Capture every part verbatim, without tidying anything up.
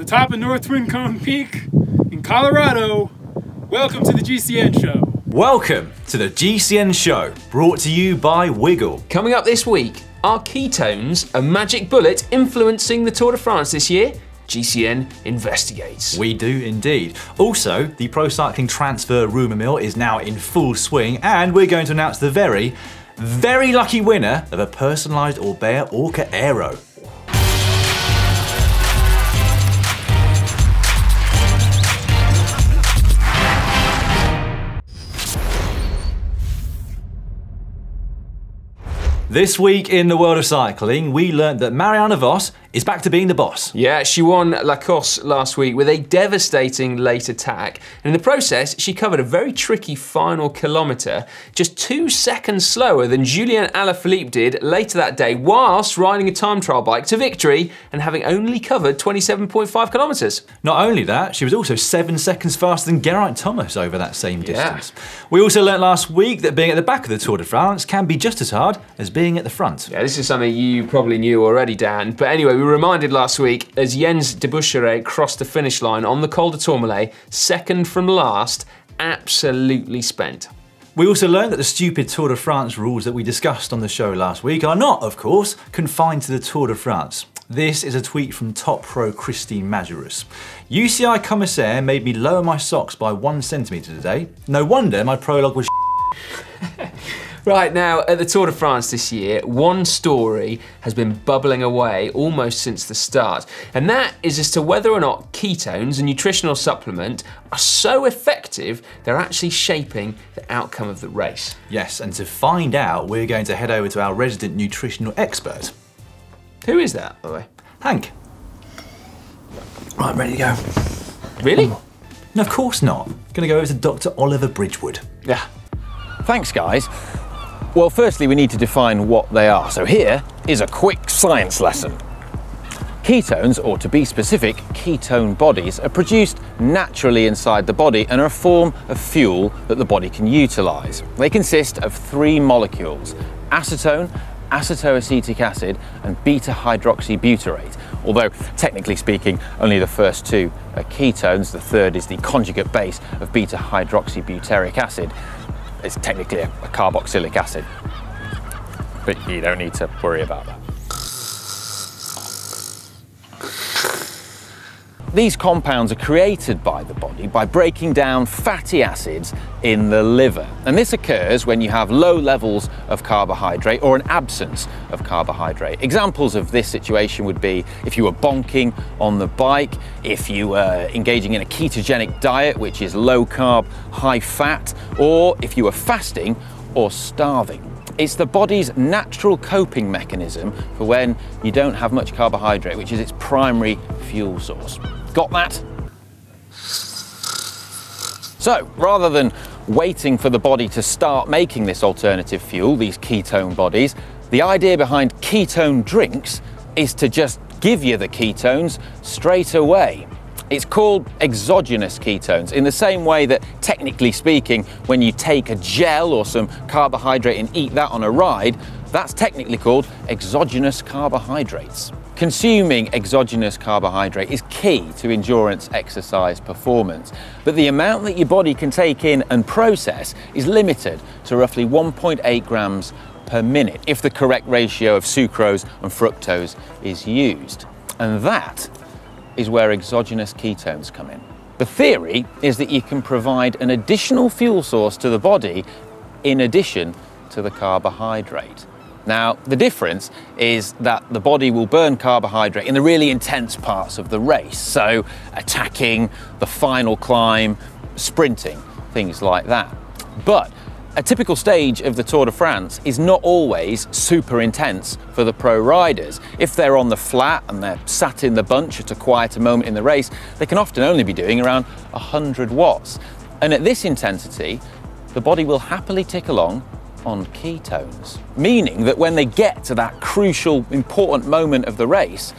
the top of North Twincone Peak in Colorado, welcome to the G C N show. Welcome to the G C N show, brought to you by Wiggle. Coming up this week, are ketones a magic bullet influencing the Tour de France this year? G C N investigates. We do indeed. Also, the pro cycling transfer rumour mill is now in full swing, and we're going to announce the very, very lucky winner of a personalised Orbea Orca Aero. This week in the world of cycling, we learned that Marianne Vos is back to being the boss. Yeah, she won La Course last week with a devastating late attack. And in the process, she covered a very tricky final kilometre, just two seconds slower than Julien Alaphilippe did later that day, whilst riding a time trial bike to victory and having only covered twenty-seven point five kilometres. Not only that, she was also seven seconds faster than Geraint Thomas over that same distance. Yeah. We also learned last week that being at the back of the Tour de France can be just as hard as being at the front. Yeah, this is something you probably knew already, Dan. But anyway, we were reminded last week as Jens Debuchere crossed the finish line on the Col de Tourmalet, second from last, absolutely spent. We also learned that the stupid Tour de France rules that we discussed on the show last week are not, of course, confined to the Tour de France. This is a tweet from top pro Christine Majerus. U C I commissaire made me lower my socks by one centimetre today. No wonder my prologue was Right now, at the Tour de France this year, one story has been bubbling away almost since the start, and that is as to whether or not ketones, a nutritional supplement, are so effective they're actually shaping the outcome of the race. Yes, and to find out, we're going to head over to our resident nutritional expert. Who is that, by the way? Hank. Right, I'm ready to go. Really? Um, no, of course not. Gonna go over to Doctor Oliver Bridgewood. Yeah. Thanks, guys. Well, firstly, we need to define what they are. So here is a quick science lesson. Ketones, or to be specific, ketone bodies, are produced naturally inside the body and are a form of fuel that the body can utilize. They consist of three molecules: acetone, acetoacetic acid, and beta-hydroxybutyrate. Although, technically speaking, only the first two are ketones. The third is the conjugate base of beta-hydroxybutyric acid. It's technically a carboxylic acid, but you don't need to worry about that. These compounds are created by the body by breaking down fatty acids in the liver. And this occurs when you have low levels of carbohydrate or an absence of carbohydrate. Examples of this situation would be if you were bonking on the bike, if you were engaging in a ketogenic diet, which is low carb, high fat, or if you were fasting or starving. It's the body's natural coping mechanism for when you don't have much carbohydrate, which is its primary fuel source. Got that? So, rather than waiting for the body to start making this alternative fuel, these ketone bodies, the idea behind ketone drinks is to just give you the ketones straight away. It's called exogenous ketones, in the same way that, technically speaking, when you take a gel or some carbohydrate and eat that on a ride, that's technically called exogenous carbohydrates. Consuming exogenous carbohydrate is key to endurance exercise performance, but the amount that your body can take in and process is limited to roughly one point eight grams per minute if the correct ratio of sucrose and fructose is used. And that is where exogenous ketones come in. The theory is that you can provide an additional fuel source to the body in addition to the carbohydrate. Now, the difference is that the body will burn carbohydrate in the really intense parts of the race, so attacking, the final climb, sprinting, things like that. But a typical stage of the Tour de France is not always super intense for the pro riders. If they're on the flat and they're sat in the bunch at a quieter moment in the race, they can often only be doing around one hundred watts. And at this intensity, the body will happily tick along on ketones, meaning that when they get to that crucial, important moment of the race,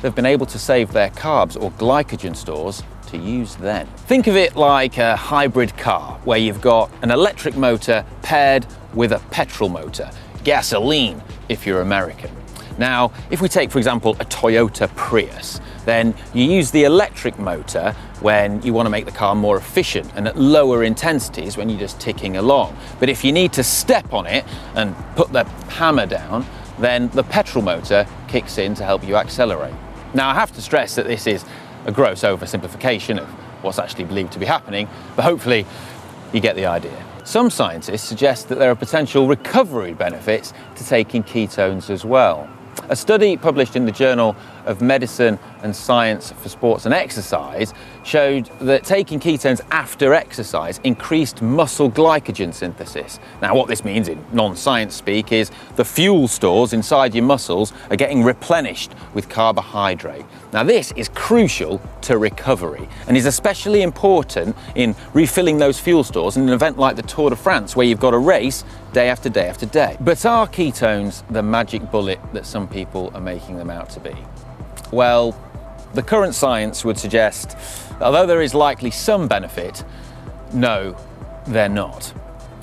they've been able to save their carbs or glycogen stores to use then. Think of it like a hybrid car, where you've got an electric motor paired with a petrol motor, gasoline if you're American. Now, if we take, for example, a Toyota Prius, then you use the electric motor when you want to make the car more efficient and at lower intensities when you're just ticking along. But if you need to step on it and put the hammer down, then the petrol motor kicks in to help you accelerate. Now, I have to stress that this is a gross oversimplification of what's actually believed to be happening, but hopefully you get the idea. Some scientists suggest that there are potential recovery benefits to taking ketones as well. A study published in the Journal of Medicine and Science for Sports and Exercise showed that taking ketones after exercise increased muscle glycogen synthesis. Now, what this means in non-science speak is the fuel stores inside your muscles are getting replenished with carbohydrate. Now, this is crucial to recovery and is especially important in refilling those fuel stores in an event like the Tour de France, where you've got a race day after day after day. But are ketones the magic bullet that some people are making them out to be? Well, the current science would suggest, although there is likely some benefit, no, they're not.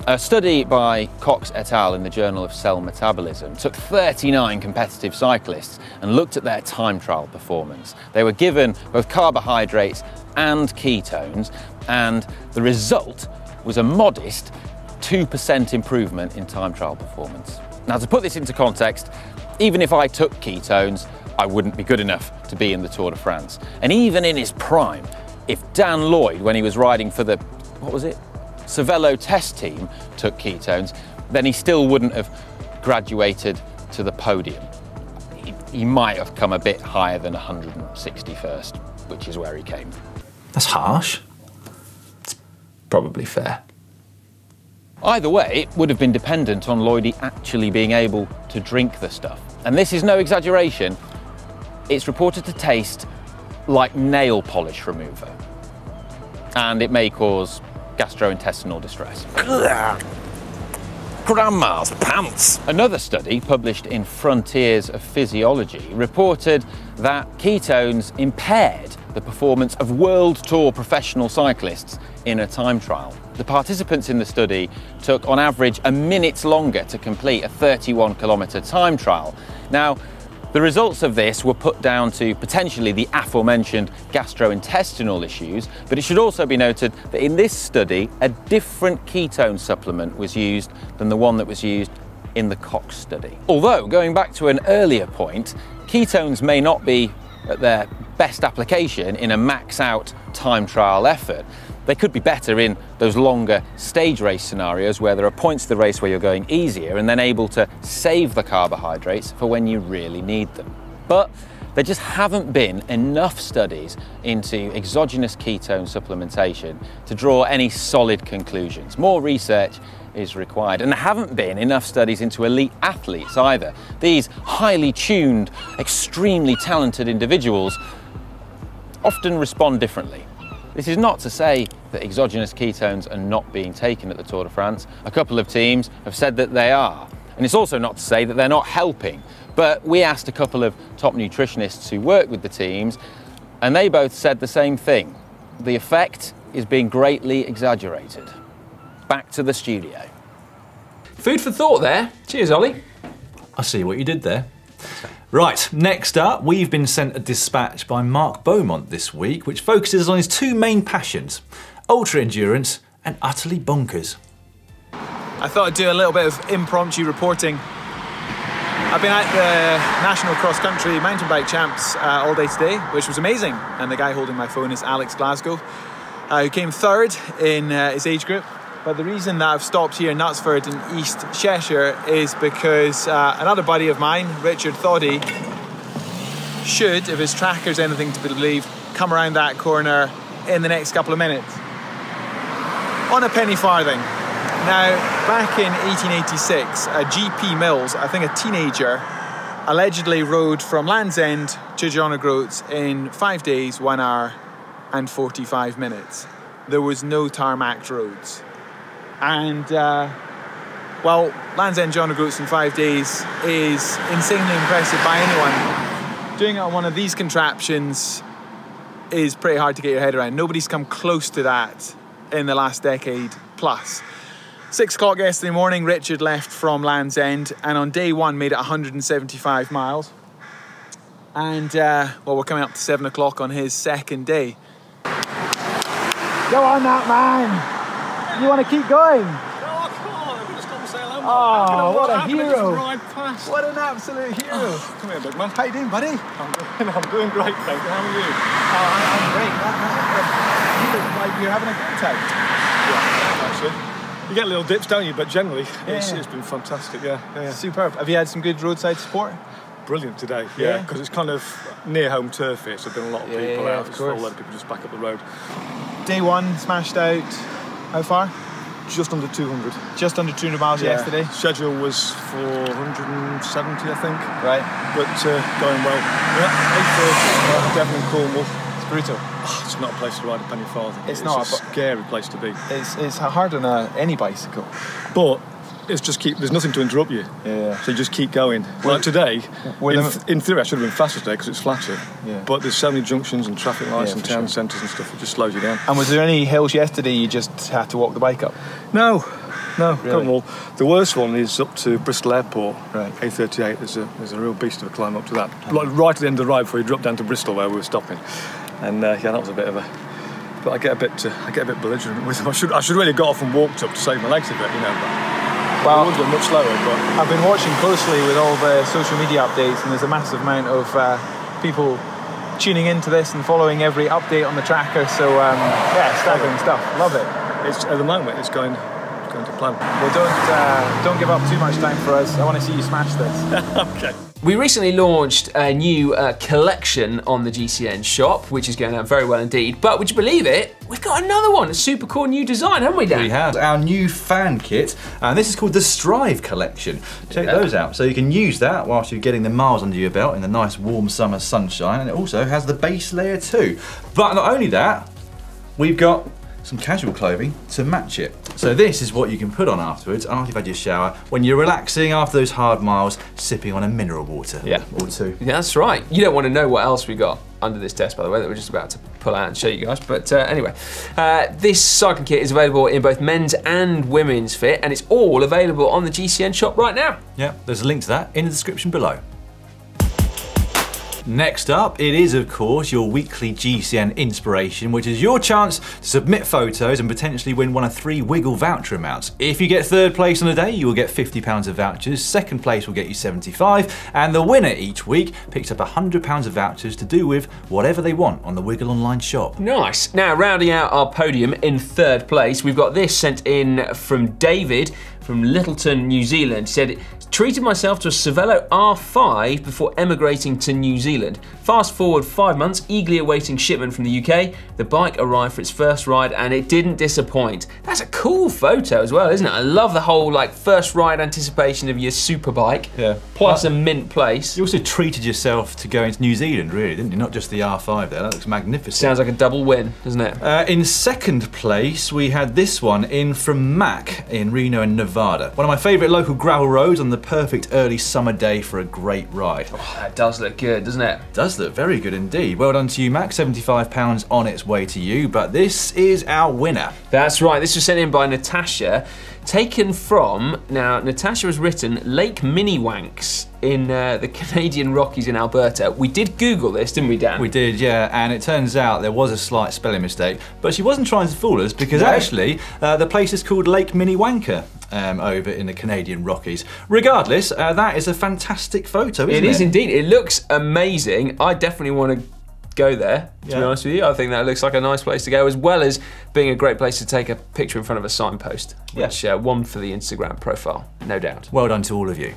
A study by Cox et al. In the Journal of Cell Metabolism took thirty-nine competitive cyclists and looked at their time trial performance. They were given both carbohydrates and ketones, and the result was a modest two percent improvement in time trial performance. Now, to put this into context, even if I took ketones, I wouldn't be good enough to be in the Tour de France. And even in his prime, if Dan Lloyd, when he was riding for the, what was it? Cervélo test team, took ketones, then he still wouldn't have graduated to the podium. He, he might have come a bit higher than one hundred sixty-first, which is where he came. That's harsh. It's probably fair. Either way, it would have been dependent on Lloydie actually being able to drink the stuff. And this is no exaggeration. It's reported to taste like nail polish remover, and it may cause gastrointestinal distress. Grandma's pants. Another study published in Frontiers of Physiology reported that ketones impaired the performance of World Tour professional cyclists in a time trial. The participants in the study took on average a minute longer to complete a thirty-one kilometre time trial. Now, the results of this were put down to potentially the aforementioned gastrointestinal issues, but it should also be noted that in this study, a different ketone supplement was used than the one that was used in the Cox study. Although, going back to an earlier point, ketones may not be at their best application in a max-out time trial effort. They could be better in those longer stage race scenarios where there are points of the race where you're going easier and then able to save the carbohydrates for when you really need them. But there just haven't been enough studies into exogenous ketone supplementation to draw any solid conclusions. More research is required, and there haven't been enough studies into elite athletes either. These highly tuned, extremely talented individuals often respond differently. This is not to say that exogenous ketones are not being taken at the Tour de France. A couple of teams have said that they are. And it's also not to say that they're not helping. But we asked a couple of top nutritionists who work with the teams, and they both said the same thing. The effect is being greatly exaggerated. Back to the studio. Food for thought there. Cheers, Ollie. I see what you did there. Right, next up, we've been sent a dispatch by Mark Beaumont this week, which focuses on his two main passions, ultra-endurance and utterly bonkers. I thought I'd do a little bit of impromptu reporting. I've been at the National Cross Country Mountain Bike Champs uh, all day today, which was amazing. And the guy holding my phone is Alex Glasgow, uh, who came third in uh, his age group. But the reason that I've stopped here in Knutsford in East Cheshire is because uh, another buddy of mine, Richard Thoddy, should, if his tracker's anything to believe, come around that corner in the next couple of minutes. On a penny farthing. Now, back in eighteen eighty-six, a G P Mills, I think a teenager, allegedly rode from Land's End to John O'Groats in five days, one hour and forty-five minutes. There was no tarmac roads. And, uh, well, Land's End John O'Groats in five days is insanely impressive by anyone. Doing it on one of these contraptions is pretty hard to get your head around. Nobody's come close to that in the last decade plus. Six o'clock yesterday morning, Richard left from Land's End and on day one made it one hundred seventy-five miles. And uh, well, we're coming up to seven o'clock on his second day. Go on, that man. You want to keep going? Oh, what, what a hero! What an absolute hero! Oh, come here, big man. How you doing, buddy? I'm doing, I'm doing great, thank you. How are you? Oh, I'm great. You look like you're having a good time. Yeah, actually. You get little dips, don't you? But generally, yeah. it's, it's been fantastic. Yeah, yeah. Superb. Have you had some good roadside support? Brilliant today, yeah, because yeah. it's kind of near home turf here, so there's been a lot of yeah, people yeah, out. It's a lot of people just back up the road. Day one, smashed out. How far? Just under two hundred. Just under two hundred miles yeah. yesterday. Schedule was four hundred seventy, I think. Right. But uh, going well. Yeah. eight thirty, Devon and Cornwall. It's brutal. Oh, it's not a place to ride a penny farthing. It's, it's not. It's a scary place to be. It's it's hard on a, any bicycle. But it's just keep. There's nothing to interrupt you. Yeah. So you just keep going. Well, like today, in, th in theory, I should have been faster today because it's flatter. Yeah. But there's so many junctions and traffic lights yeah, and town sure. centres and stuff. It just slows you down. And was there any hills yesterday you just had to walk the bike up? No, no. Really? All. The worst one is up to Bristol Airport. Right. A thirty-eight. There's a there's a real beast of a climb up to that. Oh. Like right at the end of the ride before you drop down to Bristol where we were stopping. And uh, yeah, that was a bit of a. But I get a bit uh, I get a bit belligerent with them. I should I should really have got off and walked up to save my legs a bit, you know. But, well, it would be much slower, but I've been watching closely with all the social media updates, and there's a massive amount of uh, people tuning into this and following every update on the tracker. So um, yeah, staggering stuff. Love it. It's at the moment it's going it's going to plan. Well, don't uh, don't give up too much time for us. I want to see you smash this. Okay. We recently launched a new uh, collection on the G C N shop, which is going out very well indeed. But would you believe it? We've got another one, a super cool new design, haven't we, Dan? We have our new fan kit, and this is called the Strive Collection. Check yeah. those out. So you can use that whilst you're getting the miles under your belt in the nice warm summer sunshine, and it also has the base layer too. But not only that, we've got some casual clothing to match it. So this is what you can put on afterwards, after you've had your shower, when you're relaxing after those hard miles, sipping on a mineral water yeah. or two. Yeah, that's right. You don't want to know what else we got under this desk, by the way, that we're just about to pull out and show you guys. But uh, anyway, uh, this cycling kit is available in both men's and women's fit, and it's all available on the G C N shop right now. Yeah, there's a link to that in the description below. Next up, it is of course your weekly G C N inspiration, which is your chance to submit photos and potentially win one of three Wiggle voucher amounts. If you get third place on the day, you will get fifty pounds of vouchers, second place will get you seventy-five, and the winner each week picks up one hundred pounds of vouchers to do with whatever they want on the Wiggle online shop. Nice. Now, rounding out our podium in third place, we've got this sent in from David from Littleton, New Zealand. He said, treated myself to a Cervélo R five before emigrating to New Zealand. Fast forward five months, eagerly awaiting shipment from the U K. The bike arrived for its first ride and it didn't disappoint. That's a cool photo as well, isn't it? I love the whole like first ride anticipation of your super bike. Yeah. Plus well, a mint place. You also treated yourself to going to New Zealand, really, didn't you? Not just the R five there, that looks magnificent. Sounds like a double win, doesn't it? Uh, in second place, we had this one in from Mac in Reno and Nevada. Nevada. One of my favourite local gravel roads on the perfect early summer day for a great ride. Oh, that does look good, doesn't it? It does look very good indeed. Well done to you, Mac. seventy-five pounds on its way to you, but this is our winner. That's right. This was sent in by Natasha, taken from, now Natasha has written Lake Minnewanka in uh, the Canadian Rockies in Alberta. We did Google this, didn't we, Dan? We did, yeah, and it turns out there was a slight spelling mistake, but she wasn't trying to fool us because no. actually uh, the place is called Lake Minnewanka um, over in the Canadian Rockies. Regardless, uh, that is a fantastic photo, isn't it? It is indeed. It looks amazing. I definitely want to go there, to yeah. be honest with you. I think that looks like a nice place to go, as well as being a great place to take a picture in front of a signpost, which yeah. uh, one for the Instagram profile, no doubt. Well done to all of you.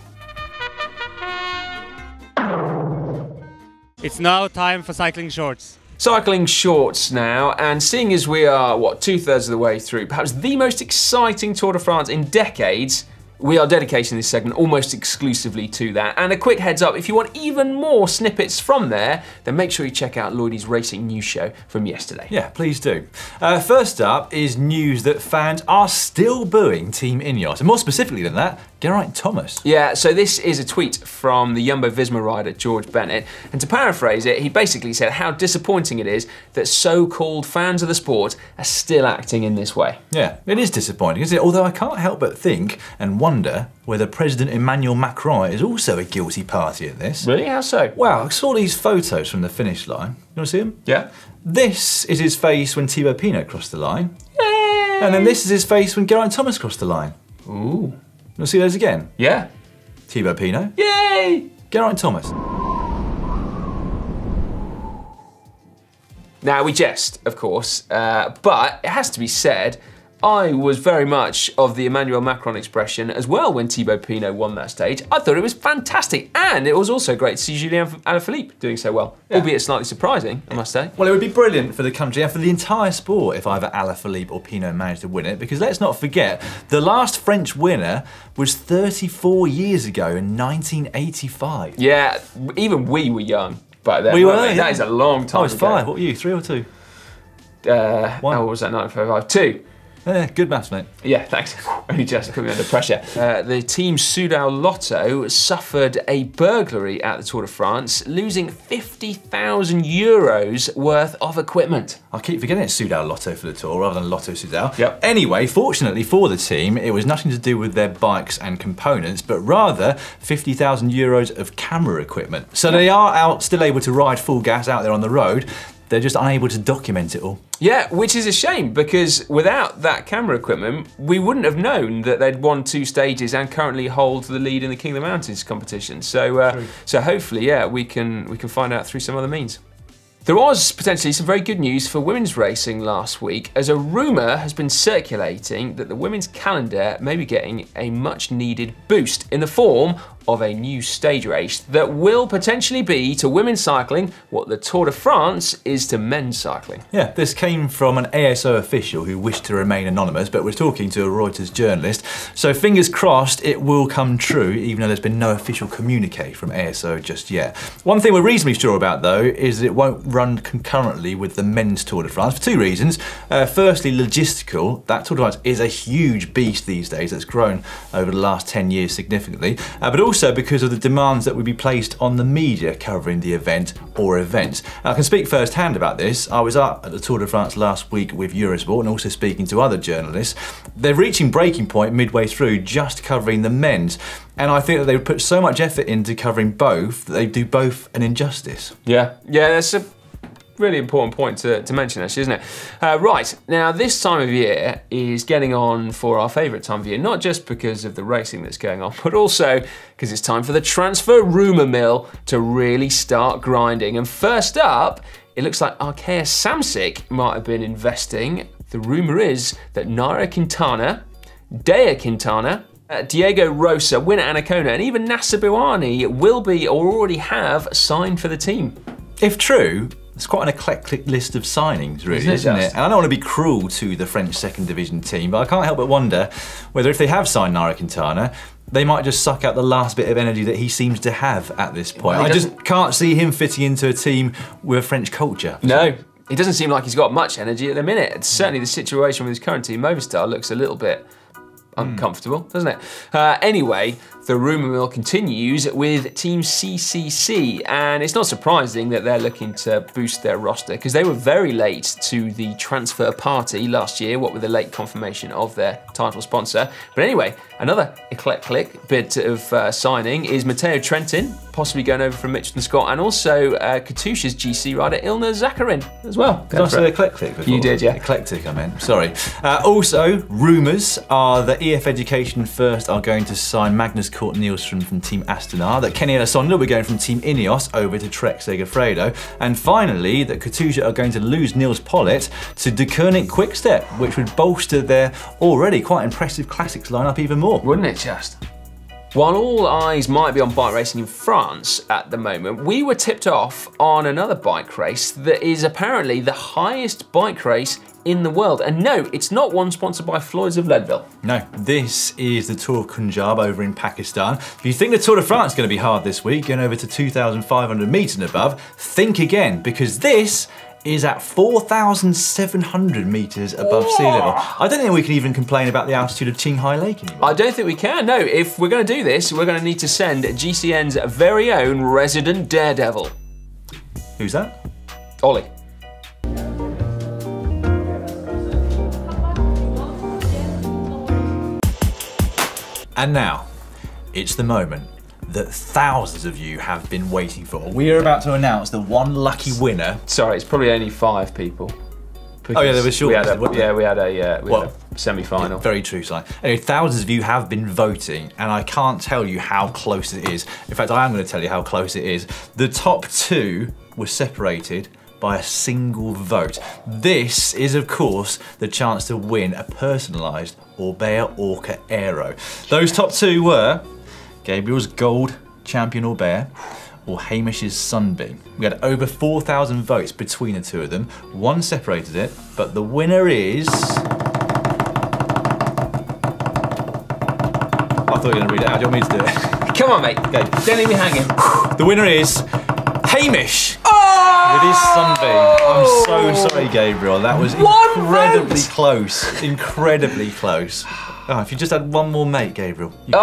It's now time for cycling shorts. Cycling shorts now, and seeing as we are, what, two-thirds of the way through perhaps the most exciting Tour de France in decades, we are dedicating this segment almost exclusively to that. And a quick heads up, if you want even more snippets from there, then make sure you check out Lloydie's Racing News Show from yesterday. Yeah, please do. Uh, first up is news that fans are still booing Team Ineos, and more specifically than that, Geraint Thomas? Yeah, so this is a tweet from the Jumbo-Visma rider George Bennett, and to paraphrase it, he basically said how disappointing it is that so-called fans of the sport are still acting in this way. Yeah, it is disappointing, isn't it? Although I can't help but think and wonder whether President Emmanuel Macron is also a guilty party at this. Really? How so? Wow, I saw these photos from the finish line. You want to see them? Yeah. This is his face when Thibaut Pinot crossed the line. Yay! And then this is his face when Geraint Thomas crossed the line. Ooh. We'll see those again. Yeah. Thibaut Pinot. Yay! Geraint Thomas. Now we jest, of course, uh, but it has to be said, I was very much of the Emmanuel Macron expression as well when Thibaut Pinot won that stage. I thought it was fantastic, and it was also great to see Julien Alaphilippe doing so well, yeah. Albeit slightly surprising, I must say. Well, it would be brilliant for the country and for the entire sport if either Alaphilippe or Pinot managed to win it, because let's not forget, the last French winner was thirty-four years ago in nineteen eighty-five. Yeah, even we were young back then. We were, we? Yeah. That is a long time ago. I was five, ago. What were you, three or two? Uh, One. Oh, what was that, nineteen fifty-five? Two. Yeah, good maths, mate. Yeah, thanks. Only just coming under pressure. Uh, the team Soudal Lotto suffered a burglary at the Tour de France, losing fifty thousand euros worth of equipment. I keep forgetting it's Soudal Lotto for the Tour rather than Lotto Soudal. Yep. Anyway, fortunately for the team, it was nothing to do with their bikes and components, but rather fifty thousand euros of camera equipment. So they are out, still able to ride full gas out there on the road. They're just unable to document it all. Yeah, which is a shame, because without that camera equipment, we wouldn't have known that they'd won two stages and currently hold the lead in the King of the Mountains competition. So, uh, so hopefully, yeah, we can we can find out through some other means. There was potentially some very good news for women's racing last week, as a rumour has been circulating that the women's calendar may be getting a much needed boost in the form of a new stage race that will potentially be to women's cycling what the Tour de France is to men's cycling. Yeah, this came from an A S O official who wished to remain anonymous, but was talking to a Reuters journalist. So fingers crossed it will come true, even though there's been no official communique from A S O just yet. One thing we're reasonably sure about though is that it won't run concurrently with the men's Tour de France for two reasons. Uh, firstly, logistical. That Tour de France is a huge beast these days that's grown over the last ten years significantly, uh, but also Also because of the demands that would be placed on the media covering the event or events. Now, I can speak firsthand about this. I was up at the Tour de France last week with Eurosport and also speaking to other journalists. They're reaching breaking point midway through just covering the men's. And I think that they would put so much effort into covering both that they do both an injustice. Yeah, yeah, that's a really important point to, to mention, actually, isn't it? Uh, right, now this time of year is getting on for our favourite time of year, not just because of the racing that's going on, but also because it's time for the transfer rumour mill to really start grinding. And first up, it looks like Arkea Samsic might have been investing. The rumour is that Nairo Quintana, Dea Quintana, Uh, Diego Rosa, Winner Anacona, and even Nasser Buani will be or already have signed for the team. If true, it's quite an eclectic list of signings, really, isn't it? Isn't it? And I don't want to be cruel to the French second division team, but I can't help but wonder whether if they have signed Nairo Quintana, they might just suck out the last bit of energy that he seems to have at this point. He I just can't see him fitting into a team with a French culture. No, it doesn't seem like he's got much energy at the minute. It's certainly the situation with his current team, Movistar, looks a little bit uncomfortable, mm. doesn't it? Uh, anyway, the rumour mill continues with Team C C C, and it's not surprising that they're looking to boost their roster because they were very late to the transfer party last year, what with the late confirmation of their title sponsor. But anyway, another eclectic bit of uh, signing is Matteo Trentin, possibly going over from Mitchelton Scott, and also uh, Katusha's G C rider Ilna Zakharin as well. Did I say eclectic before? You did, yeah. Eclectic, I meant. Sorry. Uh, also, rumours are that E F Education First are going to sign Magnus Cort Nielsen from Team Astana, that Kenny Alessandro will be going from Team Ineos over to Trek Segafredo, and finally that Katusha are going to lose Niels Pollitt to De Koenig Quickstep, which would bolster their already quite impressive classics lineup even more. Wouldn't it just? While all eyes might be on bike racing in France at the moment, we were tipped off on another bike race that is apparently the highest bike race in the world. And no, it's not one sponsored by Floyds of Leadville. No, this is the Tour of Punjab over in Pakistan. If you think the Tour de France is going to be hard this week, going over to two thousand five hundred meters and above, think again, because this is at four thousand seven hundred meters above yeah. sea level. I don't think we can even complain about the altitude of Qinghai Lake anymore. I don't think we can, no. If we're going to do this, we're going to need to send G C N's very own resident daredevil. Who's that? Ollie. And now, it's the moment that thousands of you have been waiting for. We are about to announce the one lucky winner. Sorry, it's probably only five people. Oh yeah, there was short. We had a, yeah, there? we had a, yeah, we had a semi-final. Yeah, very true, Si. Anyway, thousands of you have been voting, and I can't tell you how close it is. In fact, I am going to tell you how close it is. The top two were separated by a single vote. This is, of course, the chance to win a personalised Orbea Orca Aero. Those top two were Gabriel's gold champion Orbea or Hamish's Sunbeam. We had over four thousand votes between the two of them. One separated it, but the winner is... I thought you were going to read it out. Do you want me to do it? Come on, mate. Okay. Don't leave me hanging. The winner is Hamish. With his Sunbeam. I'm so sorry, Gabriel. That was one incredibly vote. close. Incredibly close. Oh, if you just had one more mate, Gabriel. You oh,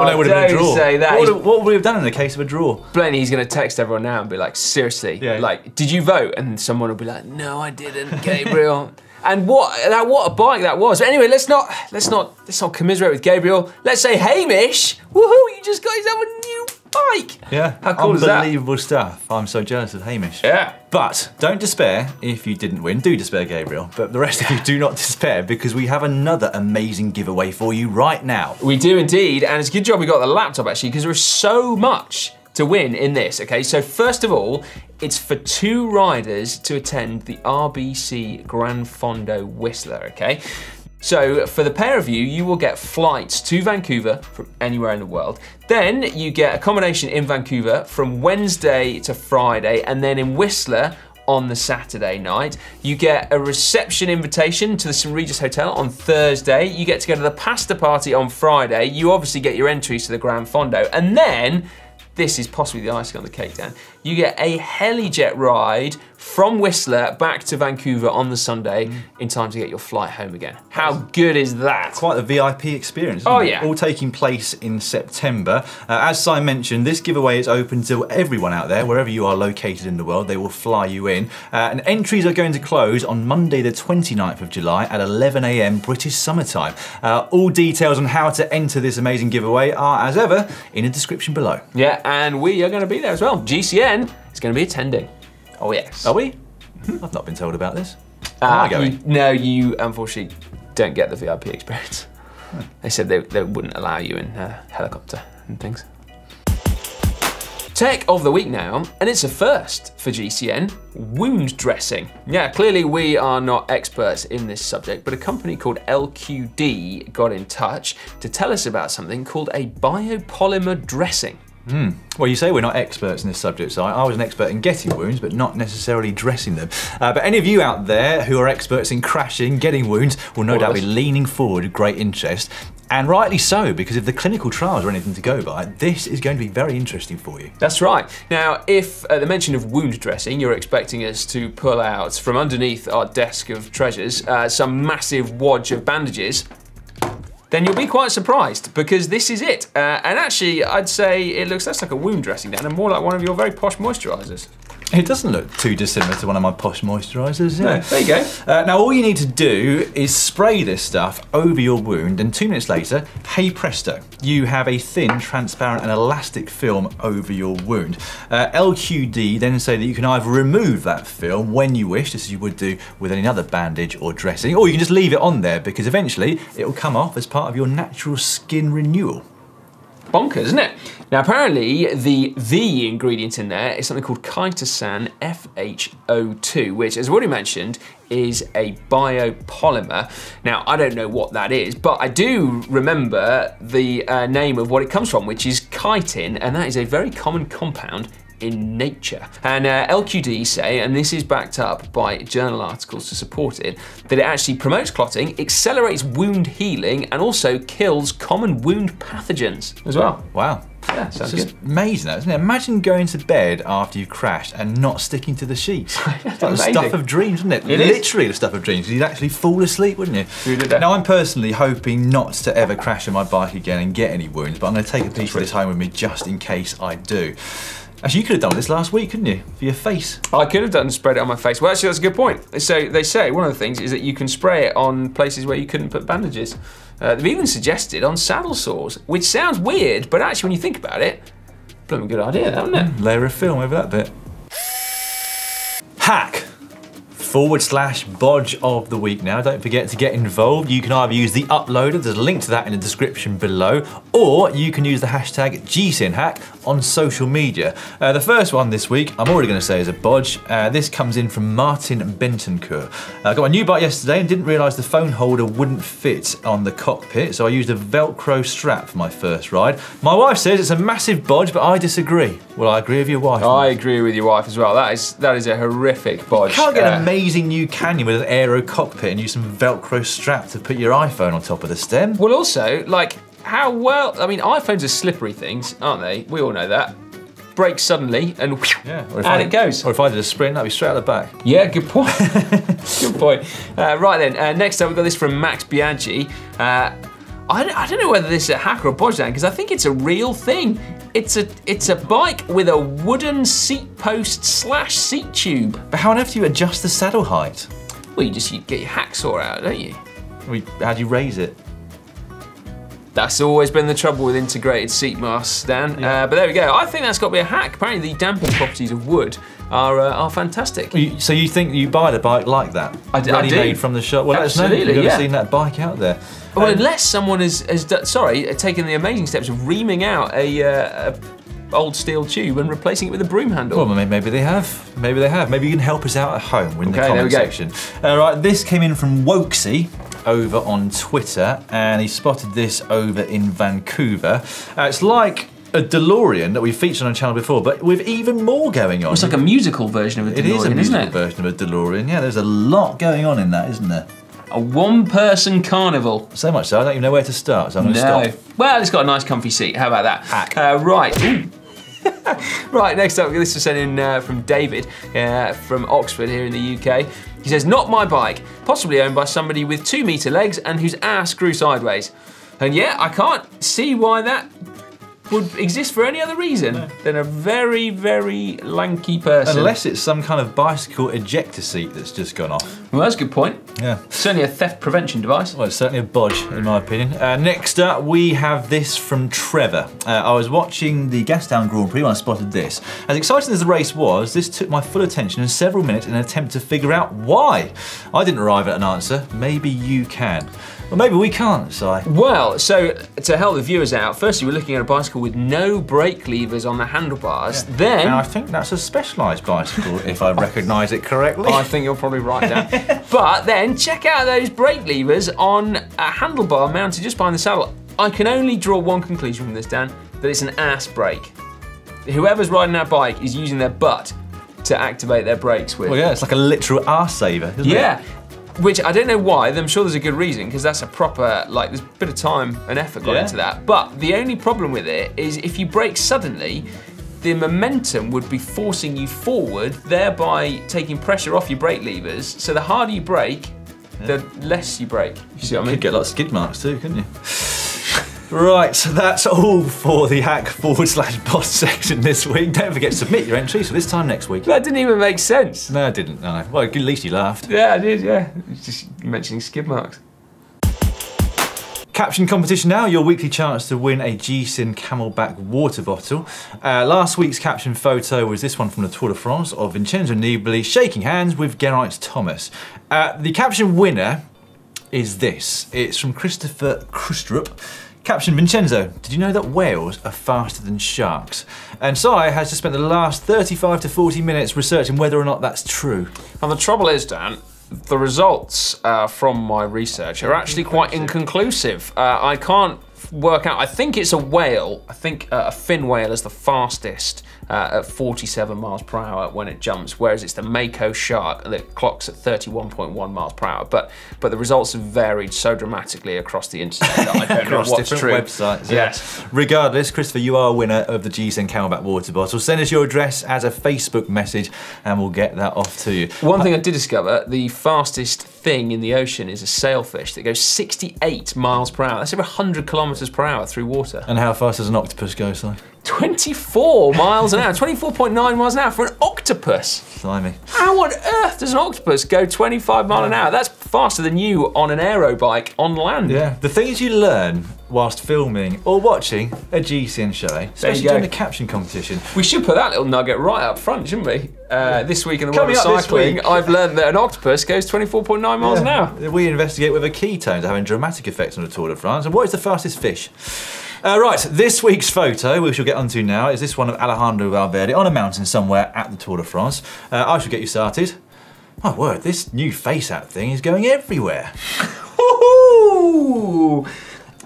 well, that would have been a draw. Say that. What, would, what would we have done in the case of a draw? Blenny, he's going to text everyone now and be like, seriously, yeah. like, did you vote? And someone will be like, no, I didn't, Gabriel. And what that what a bike that was. But anyway, let's not let's not let's not commiserate with Gabriel. Let's say Hamish. Woohoo! You just got yourself a new bike. Yeah. How cool is that? Unbelievable stuff. I'm so jealous of Hamish. Yeah. But don't despair if you didn't win. Do despair, Gabriel. But the rest of you, do not despair, because we have another amazing giveaway for you right now. We do indeed, and it's a good job we got the laptop actually, because there is so much to win in this, okay? So first of all, it's for two riders to attend the R B C Gran Fondo Whistler, okay? So for the pair of you, you will get flights to Vancouver from anywhere in the world. Then you get accommodation in Vancouver from Wednesday to Friday, and then in Whistler on the Saturday night. You get a reception invitation to the Saint Regis Hotel on Thursday. You get to go to the pasta party on Friday. You obviously get your entries to the Gran Fondo, and then this is possibly the icing on the cake, Dan. You get a helijet ride from Whistler back to Vancouver on the Sunday mm. in time to get your flight home again. How good is that? Quite a V I P experience, isn't oh, it? yeah. All taking place in September. Uh, as Si mentioned, this giveaway is open to everyone out there, wherever you are located in the world, they will fly you in. Uh, and entries are going to close on Monday the twenty-ninth of July at eleven a m British Summer Time. Uh, all details on how to enter this amazing giveaway are, as ever, in the description below. Yeah. And we are going to be there as well. G C N is going to be attending. Oh yes. Are we? I've not been told about this. Uh, Am I going? You, no, you unfortunately don't get the V I P experience. Huh. They said they, they wouldn't allow you in a helicopter and things. Tech of the week now, and it's a first for G C N, wound dressing. Yeah, clearly we are not experts in this subject, but a company called L Q D got in touch to tell us about something called a biopolymer dressing. Mm. Well, you say we're not experts in this subject, Si. I was an expert in getting wounds, but not necessarily dressing them. Uh, but any of you out there who are experts in crashing, getting wounds, will no doubt be leaning forward with great interest. And rightly so, because if the clinical trials are anything to go by, this is going to be very interesting for you. That's right. Now, if at the mention of wound dressing, you're expecting us to pull out from underneath our desk of treasures uh, some massive wodge of bandages, then you'll be quite surprised, because this is it. Uh, and actually, I'd say it looks less like a wound dressing down and more like one of your very posh moisturisers. It doesn't look too dissimilar to one of my posh moisturisers. Yeah. No, there you go. Uh, now all you need to do is spray this stuff over your wound, and two minutes later, hey presto, you have a thin, transparent and elastic film over your wound. Uh, L Q D then say that you can either remove that film when you wish, just as you would do with any other bandage or dressing, or you can just leave it on there, because eventually it will come off as part of your natural skin renewal. Bonkers, isn't it? Now apparently the the ingredient in there is something called chitosan F H O two, which, as already mentioned, is a biopolymer. Now I don't know what that is, but I do remember the uh, name of what it comes from, which is chitin, and that is a very common compound in nature. And uh, L Q D say, and this is backed up by journal articles to support it, that it actually promotes clotting, accelerates wound healing, and also kills common wound pathogens as well. Wow. Yeah, sounds it's just good. Amazing, isn't it? Imagine going to bed after you've crashed and not sticking to the sheets. That's like the stuff of dreams, isn't it? it Literally is. the stuff of dreams. You'd actually fall asleep, wouldn't you? you did that. Now, I'm personally hoping not to ever crash on my bike again and get any wounds, but I'm going to take a piece of this home with me just in case I do. Actually, you could have done this last week, couldn't you? For your face. I could have done and sprayed it on my face. Well, actually, that's a good point. So they say one of the things is that you can spray it on places where you couldn't put bandages. Uh, they've even suggested on saddle sores, which sounds weird, but actually, when you think about it, blooming good idea, isn't it? Mm, layer of film over that bit. Hack. Forward slash bodge of the week now. Don't forget to get involved. You can either use the uploader, there's a link to that in the description below, or you can use the hashtag G C N hack on social media. Uh, the first one this week, I'm already gonna say is a bodge. Uh, this comes in from Martin Bentoncourt. Uh, I got my new bike yesterday and didn't realize the phone holder wouldn't fit on the cockpit, so I used a Velcro strap for my first ride. My wife says it's a massive bodge, but I disagree. Well, I agree with your wife. I man. agree with your wife as well. That is, that is a horrific bodge. You can't get uh, amazing Amazing new canyon with an aero cockpit and use some Velcro strap to put your iPhone on top of the stem. Well, also, like, how well, I mean, iPhones are slippery things, aren't they? We all know that. Break suddenly and yeah, or if and I, it goes. Or if I did a sprint, that'd be straight out the back. Yeah, good point. Good point. Uh, right then, uh, next up, we've got this from Max Biaggi. Uh, I, I don't know whether this is a hack or a bodge, Dan, because I think it's a real thing. It's a it's a bike with a wooden seat post slash seat tube. But how on earth do you adjust the saddle height? Well, you just you get your hacksaw out, don't you? We, how do you raise it? That's always been the trouble with integrated seat masks, Dan. Yeah. Uh, but there we go. I think that's got to be a hack. Apparently, the damping properties of wood are uh, are fantastic. So you think you buy the bike like that? I, d I do. Made from the shop. Well, absolutely. Let us know if you've ever seen that bike out there. Well, um, unless someone has, has done, sorry, taken the amazing steps of reaming out a, uh, a old steel tube and replacing it with a broom handle. Well, maybe they have. Maybe they have. Maybe you can help us out at home in okay, the comment section. All right, this came in from Wokesy over on Twitter, and he spotted this over in Vancouver. Uh, it's like a DeLorean that we featured on the channel before, but with even more going on. It's like a musical version of a DeLorean, isn't it? It is a musical version of a DeLorean. Yeah, there's a lot going on in that, isn't there? A one-person carnival. So much so, I don't even know where to start, so I'm going to no. stop. Well, it's got a nice comfy seat, how about that? Hack. Uh, right. Ooh. Right, next up, this is sent in uh, from David uh, from Oxford here in the U K. He says, not my bike, possibly owned by somebody with two meter legs and whose ass grew sideways. And yeah, I can't see why that would exist for any other reason no. than a very, very lanky person. Unless it's some kind of bicycle ejector seat that's just gone off. Well, that's a good point. Yeah. Certainly a theft prevention device. Well, it's certainly a bodge, in my opinion. Uh, next up, we have this from Trevor. Uh, I was watching the Gastown Grand Prix when I spotted this. As exciting as the race was, this took my full attention in several minutes in an attempt to figure out why. I didn't arrive at an answer. Maybe you can. Well, maybe we can't, Si. Well, so to help the viewers out, firstly, we're looking at a bicycle with no brake levers on the handlebars. Yeah. Then... Now, I think that's a Specialized bicycle, if I recognise it correctly. I think you're probably right, Dan. But then check out those brake levers on a handlebar mounted just behind the saddle. I can only draw one conclusion from this, Dan, that it's an ass brake. Whoever's riding that bike is using their butt to activate their brakes with. Well, yeah, it's like a literal arse saver, isn't yeah. it? Yeah. Which I don't know why, I'm sure there's a good reason, because that's a proper, like, there's a bit of time and effort gone yeah. into that. But the only problem with it is if you brake suddenly, the momentum would be forcing you forward, thereby taking pressure off your brake levers. So the harder you brake, yeah. the less you brake. You see what I mean? You could get lots of skid marks too, couldn't you? Right, so that's all for the hack forward slash boss section this week. Don't forget to submit your entries for this time next week. That didn't even make sense. No, it didn't, no. Well, at least you laughed. Yeah, I did, yeah. Just mentioning skid marks. Caption competition now, your weekly chance to win a G C N Camelback water bottle. Uh, last week's caption photo was this one from the Tour de France of Vincenzo Nibali shaking hands with Geraint Thomas. Uh, the caption winner is this. It's from Christopher Krustrup. Caption, Vincenzo, did you know that whales are faster than sharks? And Si has just spent the last thirty-five to forty minutes researching whether or not that's true. And the trouble is, Dan, the results uh, from my research are actually quite inconclusive. Uh, I can't work out, I think it's a whale, I think uh, a fin whale is the fastest uh, at forty-seven miles per hour when it jumps, whereas it's the mako shark that clocks at thirty-one point one miles per hour. But but the results have varied so dramatically across the internet that I don't know what's true. Websites, yeah. Yes. Regardless, Christopher, you are a winner of the G C N Camelback water bottle. Send us your address as a Facebook message and we'll get that off to you. One uh, thing I did discover, the fastest thing in the ocean is a sailfish that goes sixty-eight miles per hour. That's over one hundred kilometers per hour through water. And how fast does an octopus go, Si? twenty-four miles an hour, twenty-four point nine miles an hour for an octopus. Blimey. How on earth does an octopus go twenty-five miles an hour? That's faster than you on an aero bike on land. Yeah. The things you learn whilst filming or watching a G C N show, especially during the caption competition. We should put that little nugget right up front, shouldn't we? Uh, yeah. This week in the world of cycling, I've learned that an octopus goes twenty-four point nine miles yeah. an hour. We investigate whether ketones are having dramatic effects on the Tour de France and what is the fastest fish. Uh, right, this week's photo, we shall get onto now, is this one of Alejandro Valverde on a mountain somewhere at the Tour de France. Uh, I shall get you started. My word, this new face app thing is going everywhere. Ooh,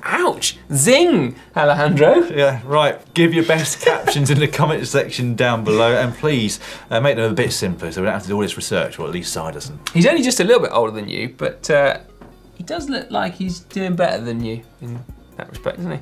ouch, zing, Alejandro. Yeah, right, give your best captions in the comment section down below, and please uh, make them a bit simpler so we don't have to do all this research, or at least Si doesn't. He's only just a little bit older than you, but uh, he does look like he's doing better than you in that respect, doesn't he?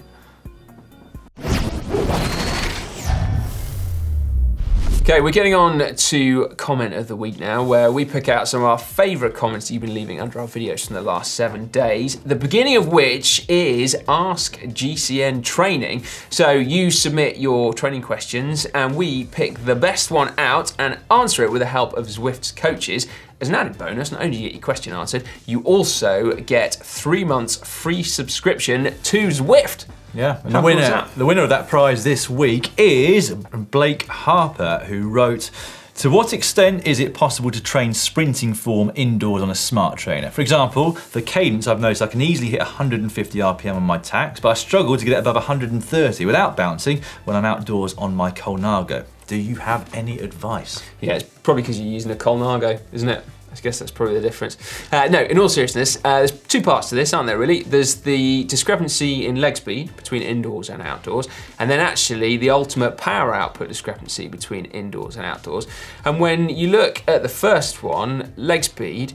Okay, we're getting on to comment of the week now, where we pick out some of our favourite comments that you've been leaving under our videos from the last seven days, the beginning of which is Ask G C N Training. So you submit your training questions and we pick the best one out and answer it with the help of Zwift's coaches. As an added bonus, not only do you get your question answered, you also get three months free subscription to Zwift. Yeah, and the winner, the winner of that prize this week is Blake Harper, who wrote, to what extent is it possible to train sprinting form indoors on a smart trainer? For example, for cadence, I've noticed I can easily hit one hundred fifty R P M on my tacks, but I struggle to get it above one hundred thirty without bouncing when I'm outdoors on my Colnago. Do you have any advice? Yeah, it's probably because you're using a Colnago, isn't it? I guess that's probably the difference. Uh, no, in all seriousness, uh, there's two parts to this, aren't there, really? There's the discrepancy in leg speed between indoors and outdoors, and then actually the ultimate power output discrepancy between indoors and outdoors. And when you look at the first one, leg speed,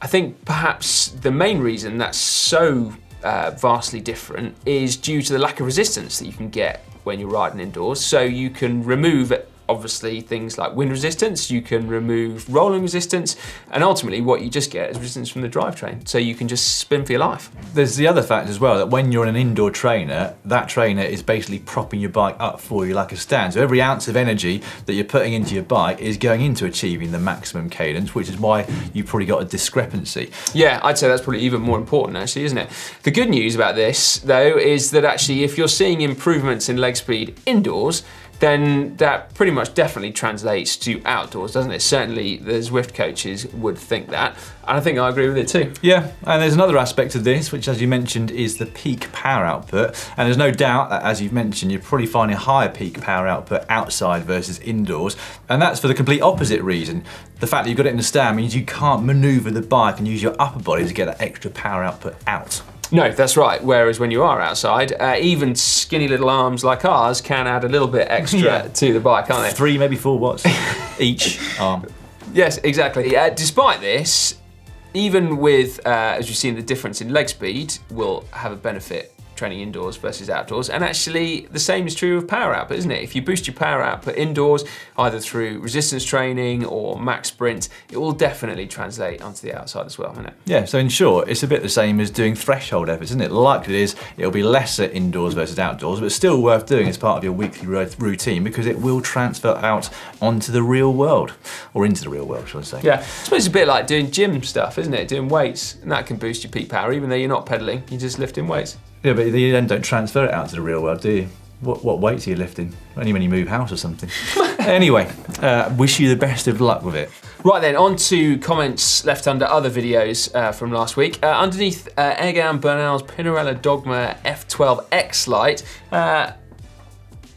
I think perhaps the main reason that's so uh, vastly different is due to the lack of resistance that you can get when you're riding indoors. So you can remove obviously things like wind resistance, you can remove rolling resistance, and ultimately what you just get is resistance from the drivetrain, so you can just spin for your life. There's the other fact as well, that when you're in an indoor trainer, that trainer is basically propping your bike up for you like a stand, so every ounce of energy that you're putting into your bike is going into achieving the maximum cadence, which is why you've probably got a discrepancy. Yeah, I'd say that's probably even more important actually, isn't it? The good news about this, though, is that actually if you're seeing improvements in leg speed indoors, then that pretty much definitely translates to outdoors, doesn't it? Certainly the Zwift coaches would think that, and I think I agree with it too. Yeah, and there's another aspect of this, which as you mentioned is the peak power output, and there's no doubt that as you've mentioned, you're probably finding higher peak power output outside versus indoors, and that's for the complete opposite reason. The fact that you've got it in the stand means you can't maneuver the bike and use your upper body to get that extra power output out. No, that's right. Whereas when you are outside, uh, even skinny little arms like ours can add a little bit extra yeah. to the bike, can't they? Three, maybe four watts each arm. Yes, exactly. Uh, despite this, even with, uh, as you've seen, the difference in leg speed will have a benefit training indoors versus outdoors, and actually the same is true of power output, isn't it? If you boost your power output indoors, either through resistance training or max sprint, it will definitely translate onto the outside as well, isn't it? Yeah, so in short, it's a bit the same as doing threshold efforts, isn't it? Like it is, it'll be lesser indoors versus outdoors, but still worth doing as part of your weekly routine because it will transfer out onto the real world, or into the real world, shall I say. Yeah, I suppose it's a bit like doing gym stuff, isn't it? Doing weights, and that can boost your peak power, even though you're not pedaling, you're just lifting weights. Yeah, but you then don't transfer it out to the real world, do you? What, what weights are you lifting? Only when you move house or something. Anyway, uh, wish you the best of luck with it. Right then, on to comments left under other videos uh, from last week. Uh, underneath uh, Egan Bernal's Pinarello Dogma F twelve X Lite, uh,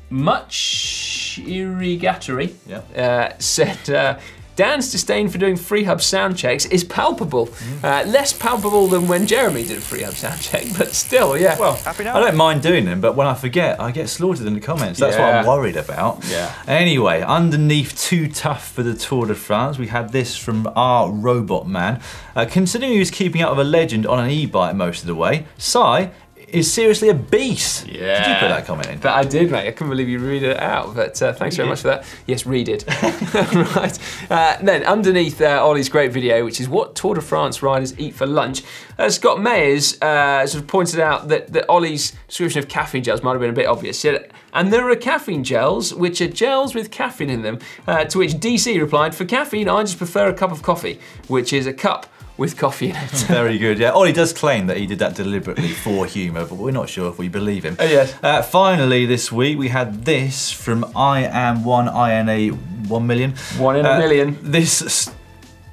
much irrigatory yeah. uh, said, uh, Dan's disdain for doing freehub sound checks is palpable. Mm. Uh, less palpable than when Jeremy did a freehub sound check, but still, yeah. Well, happy now. I don't mind doing them, but when I forget, I get slaughtered in the comments. That's yeah. what I'm worried about. Yeah. Anyway, underneath too tough for the Tour de France, we had this from our robot man. Uh, considering he was keeping up with a legend on an e-bike most of the way, Sai is seriously a beast. Yeah. Did you put that comment in? But I did, mate. I couldn't believe you read it out, but uh, thanks very much for that. Yes, read it. Right. Uh, then, underneath uh, Ollie's great video, which is what Tour de France riders eat for lunch, uh, Scott Mayers uh, sort of pointed out that, that Ollie's description of caffeine gels might have been a bit obvious. And there are caffeine gels, which are gels with caffeine in them, uh, to which D C replied, for caffeine, I just prefer a cup of coffee, which is a cup with coffee in it. Very good, yeah. Ollie does claim that he did that deliberately for humour, but we're not sure if we believe him. Oh, yes. Uh, finally, this week, we had this from I Am One, I N A, one million. One in uh, a million. This...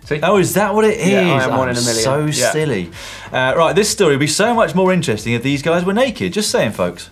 See? Oh, is that what it is? Yeah, I am one I'm in a million. So yeah. silly. Uh, right, this story would be so much more interesting if these guys were naked. Just saying, folks.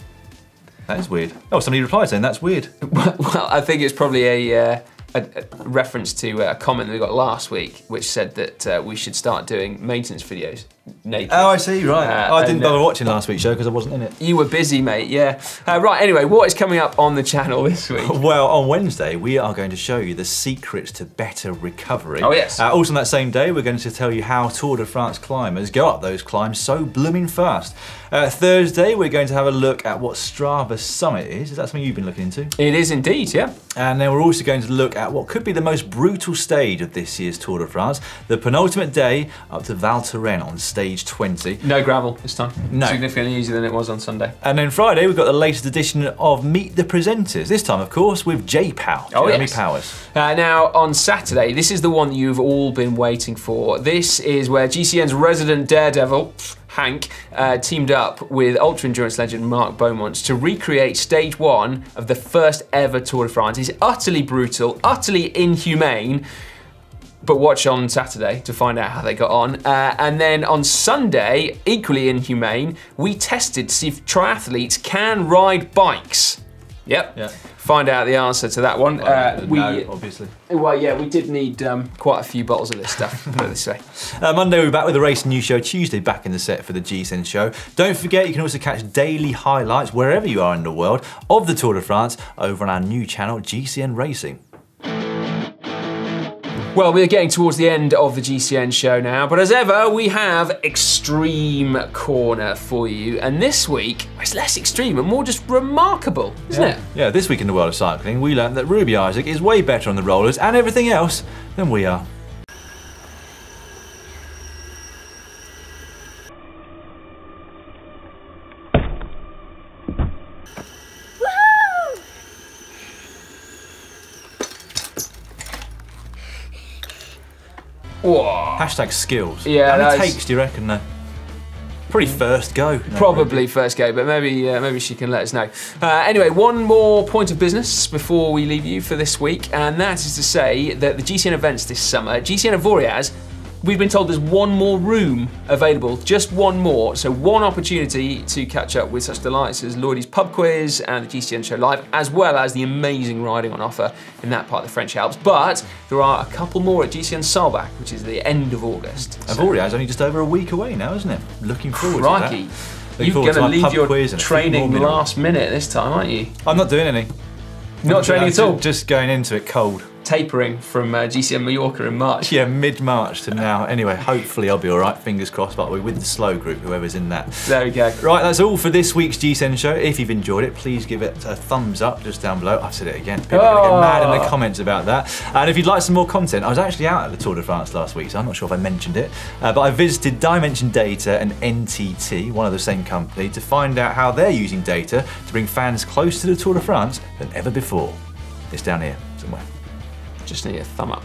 That is weird. Oh, somebody replied saying that's weird. Well, well I think it's probably a... Uh, A, a reference to a comment that we got last week, which said that uh, we should start doing maintenance videos naked. Oh, I see, right. Uh, oh, I didn't bother uh, watching last week's show because I wasn't in it. You were busy, mate, yeah. Uh, right, anyway, what is coming up on the channel this week? Well, on Wednesday, we are going to show you the secrets to better recovery. Oh, yes. Uh, also on that same day, we're going to tell you how Tour de France climbers go up those climbs so blooming fast. Uh, Thursday, we're going to have a look at what Strava Summit is. Is that something you've been looking into? It is indeed, yeah. And then we're also going to look at what could be the most brutal stage of this year's Tour de France, the penultimate day up to Val Thorens on stage twenty. No gravel this time. No. Significantly easier than it was on Sunday. And then Friday, we've got the latest edition of Meet the Presenters, this time, of course, with J Powell. Oh, Jeremy yes. Powers. Uh, now, on Saturday, this is the one that you've all been waiting for. This is where G C N's resident daredevil, Hank, uh, teamed up with ultra-endurance legend Mark Beaumont to recreate stage one of the first ever Tour de France. It's utterly brutal, utterly inhumane, but watch on Saturday to find out how they got on. Uh, and then on Sunday, equally inhumane, we tested to see if triathletes can ride bikes. Yep. Yeah. Find out the answer to that one. Uh, we, no, obviously. Well, yeah, we did need um, quite a few bottles of this stuff, put it this way. Uh, Monday, we're back with a race and news show. Tuesday, back in the set for the G C N show. Don't forget, you can also catch daily highlights, wherever you are in the world, of the Tour de France over on our new channel, G C N Racing. Well, we're getting towards the end of the G C N show now, but as ever, we have Extreme Corner for you. And this week, it's less extreme and more just remarkable, isn't yeah. it? Yeah, this week in the world of cycling, we learned that Ruby Isaac is way better on the rollers and everything else than we are. Whoa. Hashtag skills. Yeah, how many takes do you reckon though? Pretty first go. Probably first go, but maybe uh, maybe she can let us know. Uh, anyway, one more point of business before we leave you for this week, and that is to say that the G C N events this summer, G C N of Voreaz, we've been told there's one more room available, just one more, so one opportunity to catch up with such delights as Lloydie's Pub Quiz and the G C N Show Live, as well as the amazing riding on offer in that part of the French Alps. But there are a couple more at G C N Saalbach, which is the end of August. So. Avoria is only just over a week away now, isn't it? Looking forward Crikey. to that. You're going to leave your training last minute this time, aren't you? I'm not doing any. You're not training at all? Just going into it cold. Tapering from uh, G C N Mallorca in March. Yeah, mid-March to now. Anyway, hopefully I'll be all right, fingers crossed, but we're with the slow group, whoever's in that. There we go. Right, that's all for this week's G C N show. If you've enjoyed it, please give it a thumbs up just down below. I've said it again. People oh. are going to get mad in the comments about that. And if you'd like some more content, I was actually out at the Tour de France last week, so I'm not sure if I mentioned it, uh, but I visited Dimension Data and N T T, one of the same company, to find out how they're using data to bring fans closer to the Tour de France than ever before. It's down here somewhere. Just need a thumb up.